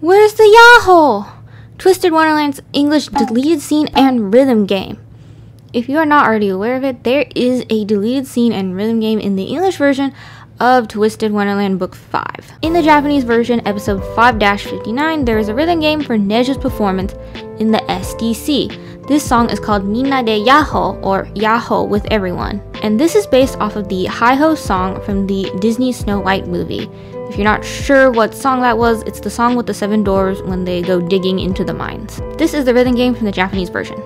Where's the Yahoo? Twisted Wonderland's English deleted scene and rhythm game. If you are not already aware of it, there is a deleted scene and rhythm game in the English version of Twisted Wonderland Book 5. In the Japanese version, episode 5-59, there is a rhythm game for Neige's performance in the SDC. This song is called Minna de Yahoo, or Yahoo with Everyone. And this is based off of the Hi-Ho song from the Disney Snow White movie. If you're not sure what song that was, it's the song with the 7 doors when they go digging into the mines. This is the rhythm game from the Japanese version.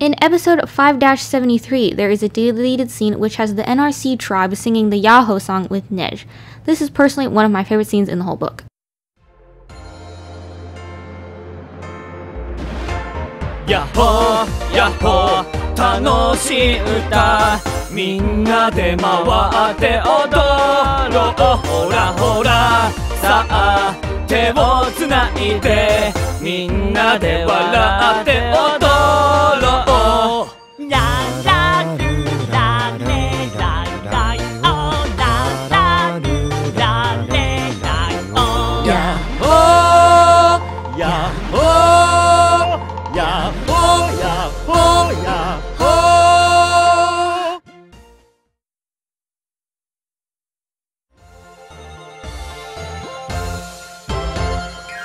In episode 5-73, there is a deleted scene which has the NRC tribe singing the Yahoo song with Neige. This is personally one of my favorite scenes in the whole book. Yahoo! Yahoo! 楽しい歌。みんなで回って踊ろう。ほらほら。さあ、手をつないで。みんなで笑って踊ろう。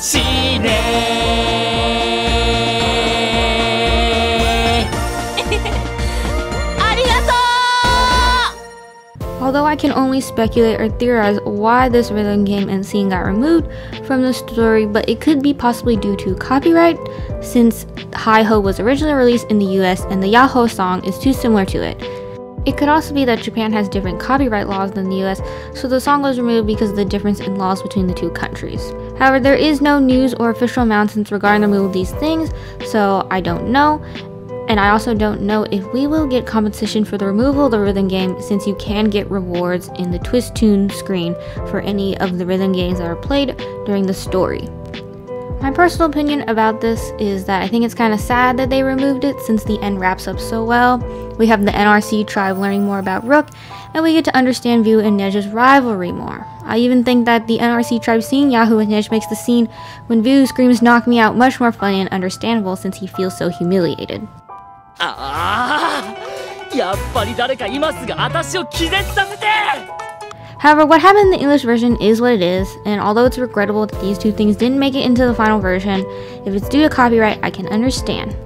しいねありがとう Although I can only speculate or theorize why this rhythm game and scene got removed from the story, but it could be possibly due to copyright since Hi-Ho was originally released in the US and the Yahoo song is too similar to it. It could also be that Japan has different copyright laws than the US, so the song was removed because of the difference in laws between the two countries. However, there is no news or official announcements regarding the removal of these things, so I don't know. And I also don't know if we will get compensation for the removal of the rhythm game since you can get rewards in the Twist Tune screen for any of the rhythm games that are played during the story. My personal opinion about this is that I think it's kind of sad that they removed it since the end wraps up so well. We have the NRC tribe learning more about Rook, and we get to understand Vu and Neige's rivalry more. I even think that the NRC tribe seeing Yahoo and Neige makes the scene when Vu screams "knock me out" much more funny and understandable since he feels so humiliated. However, what happened in the English version is what it is, and although it's regrettable that these two things didn't make it into the final version, if it's due to copyright, I can understand.